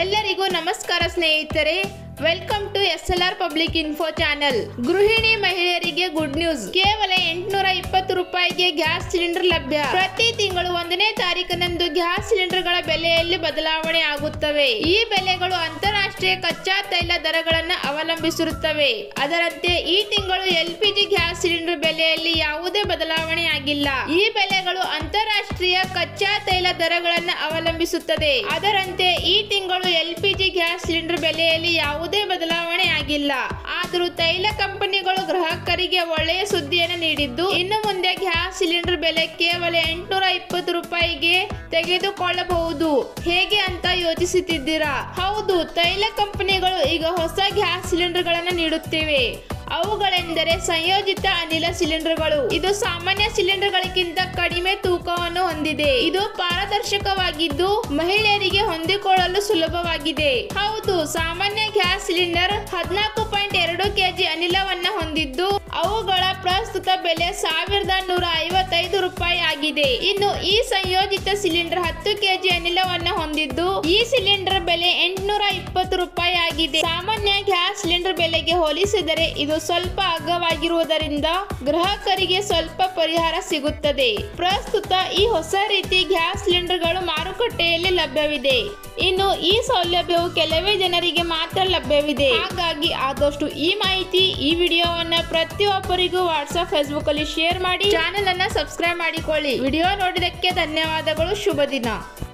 ಎಲ್ಲರಿಗೂ ನಮಸ್ಕಾರ ಸ್ನೇಹಿತರೆ, welcome to SLR public info channel. ಗೃಹಿಣಿ ಮಹಿಳೆಯರಿಗೆ ಗುಡ್ ನ್ಯೂಸ್. ಕೇವಲ 820 ರೂಪಾಯಿಗೆ ಗ್ಯಾಸ್ ಸಿಲಿಂಡರ್ ಲಭ್ಯ. ಪ್ರತಿ ತಿಂಗಳು 1ನೇ ತಾರೀಕಿನಂದು ಗ್ಯಾಸ್ ಸಿಲಿಂಡರ್ಗಳ ಬೆಲೆಯಲ್ಲಿ ಬದಲಾವಣೆ ಆಗುತ್ತವೆ. ಈ ಬೆಲೆಗಳು ಅಂತಾರಾಷ್ಟ್ರೀಯ ಕಚ್ಚಾ ತೈಲ ದರಗಳನ್ನು ಅವಲಂಬಿಸಿರುತ್ತವೆ. ಅದರಂತೆ ಈ ತಿಂಗಳು LPG ಗ್ಯಾಸ್ ಸಿಲಿಂಡರ್ ಬೆಲೆಯಲ್ಲಿ ಯಾವುದೇ ಬದಲಾವಣೆ ಆಗಿಲ್ಲ. ಈ ಬೆಲೆಗಳು ಅಂತಾರಾಷ್ಟ್ರೀಯ ಕಚ್ಚಾ ತೈಲ ದರಗಳನ್ನು ಅವಲಂಬಿಸುತ್ತದೆ. ಅದರಂತೆ ಈ ತಿಂಗಳು LPG ಗ್ಯಾಸ್ ಸಿಲಿಂಡರ್ ಬೆಲೆಯಲ್ಲಿ ಯಾವುದೇ ಬದಲಾವಣೆ ಆಗಿಲ್ಲ. ಆದರೂ ತೈಲ ಕಂಪನಿಗಳು ಗ್ರಾಹಕರಿಗೆ ಒಳ್ಳೆಯ ಸುದ್ದಿಯನ್ನು ನೀಡಿದ್ದು, ಇನ್ನು ಮುಂದೆ ಗ್ಯಾಸ್ ಸಿಲಿಂಡರ್ ಬೆಲೆ ಕೇವಲ 820 ರೂಪಾಯಿಗೆ ತೆಗೆದುಕೊಳ್ಳಬಹುದು. ಹೇಗೆ ಅಂತ ಯೋಚಿಸುತ್ತಿದ್ದೀರಾ? ಹೌದು, ತೈಲ ಕಂಪನಿಗಳು ಈಗ ಹೊಸ ಗ್ಯಾಸ್ ಸಿಲಿಂಡರ್ ಗಳನ್ನು ನೀಡುತ್ತಿವೆ. ಅವುಗಳೆಂದರೆ ಸಂಯೋಜಿತ ಅನಿಲ ಸಿಲಿಂಡರ್ಗಳು. ಇದು ಸಾಮಾನ್ಯ ಸಿಲಿಂಡರ್ಗಳಿಗಿಂತ ಕಡಿಮೆ ತೂಕವನ್ನು ಹೊಂದಿದೆ. ಇದು ಪಾರದರ್ಶಕವಾಗಿದ್ದು ಮಹಿಳೆಯರಿಗೆ ಹೊಂದಿಕೊಳ್ಳಲು ಸುಲಭವಾಗಿದೆ. ಹೌದು, ಸಾಮಾನ್ಯ ಗ್ಯಾಸ್ ಸಿಲಿಂಡರ್ 14.2 kg ಅನಿಲವನ್ನ ಹೊಂದಿದ್ದು ಅವುಗಳ ಪ್ರಸ್ತುತ ಬೆಲೆ 1155 ರೂಪಾಯಿ ಆಗಿದೆ. ಇನ್ನು ಈ ಸಂಯೋಜಿತ ಸಿಲಿಂಡರ್ 10 kg ಅನಿಲವನ್ನ ಹೊಂದಿದ್ದು ಈ ಸಿಲಿಂಡರ್ ಬೆಲೆ 820 ರೂಪಾಯಿ ಆಗಿದೆ. ಸಾಮಾನ್ಯ ಗ್ಯಾಸ್ ಸಿಲಿಂಡರ್ ಬೆಲೆಗೆ ಹೋಲಿಸಿದರೆ ಇದು ಸ್ವಲ್ಪ ಅಗ್ಗವಾಗಿರುವುದರಿಂದ ಗ್ರಾಹಕರಿಗೆ ಸ್ವಲ್ಪ ಪರಿಹಾರ ಸಿಗುತ್ತದೆ. ಪ್ರಸ್ತುತ ಈ ಹೊಸ ರೀತಿ ಗ್ಯಾಸ್ ಸಿಲಿಂಡರ್ಗಳು ಮಾರುಕಟ್ಟೆಯಲ್ಲಿ ಲಭ್ಯವಿದೆ. ಇನ್ನು ಈ ಸೌಲಭ್ಯವು ಕೆಲವೇ ಜನರಿಗೆ ಮಾತ್ರ ಲಭ್ಯವಿದೆ. ಹಾಗಾಗಿ ಆದಷ್ಟು ಈ ಮಾಹಿತಿ, ಈ ವಿಡಿಯೋವನ್ನ ಪ್ರತಿಯೊಬ್ಬರಿಗೂ ವಾಟ್ಸ್ಆಪ್, ಫೇಸ್ಬುಕ್ ಅಲ್ಲಿ ಶೇರ್ ಮಾಡಿ ಚಾನೆಲ್ ಅನ್ನ ಸಬ್ಸ್ಕ್ರೈಬ್ ಮಾಡಿಕೊಳ್ಳಿ. ವಿಡಿಯೋ ನೋಡಿದಕ್ಕೆ ಧನ್ಯವಾದಗಳು. ಶುಭ ದಿನ.